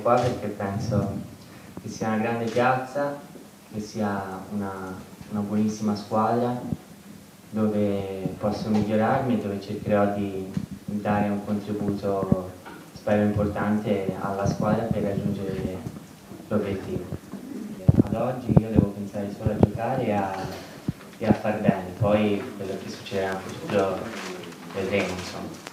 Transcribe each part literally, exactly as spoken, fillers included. venire qua perché penso che sia una grande piazza, che sia una, una buonissima squadra dove posso migliorarmi e dove cercherò di dare un contributo, spero importante, alla squadra per raggiungere l'obiettivo. Ad oggi io devo pensare solo a giocare e a, e a far bene, poi quello che succederà nel futuro vedremo, insomma.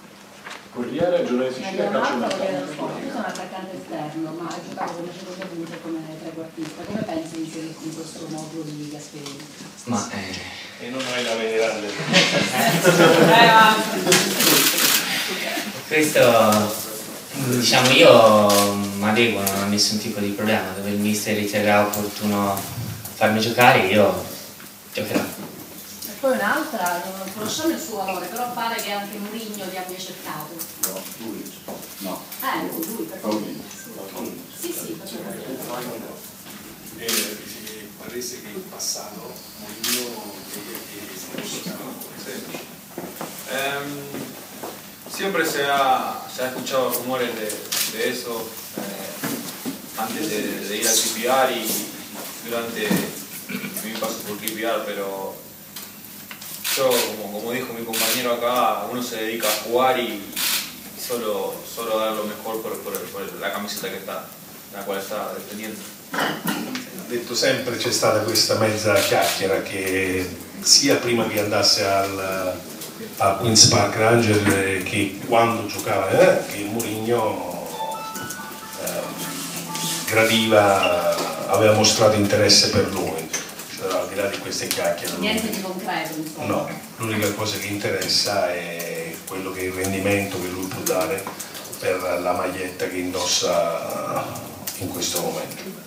Corriere, giornalista Sicilia, calcio una Io sono attaccante esterno, ma ho giocato come centrocampista e come trequartista. Come pensi di inserirti in questo modulo di Gasperini? Ma eh... E non hai da venerare. Questo, diciamo, io mi adeguo, non ho nessun tipo di problema. Dove il mister riterrà opportuno farmi giocare, io giocherò. Poi un'altra, non conosciamo il suo valore, però pare che anche Mourinho li abbia cercato. No, lui. No. Eh, lui, per Paolino. Sì, sì, facciamo vedere. E si paresse che in passato Mourinho è stato cercato. Siempre se ha, se ha escuchado rumores de, de eso, eh, antes de, de ir al K P R y durante mi paso por K P R, pero... Yo, como, como dijo mi compañero acá, uno se dedica a jugar y, y solo, solo dar lo mejor por, por, por la camiseta que está, la cual está defendiendo. Detto sempre, c'è stata questa mezza chiacchiera che sia prima che andasse al, a Queen's Park Ranger che quando giocava, eh, che Mourinho eh, gradiva, aveva mostrato interesse per lui. Al di là di queste chiacchiere, niente di concreto, insomma. No, l'unica cosa che interessa è quello che è il rendimento che lui può dare per la maglietta che indossa in questo momento.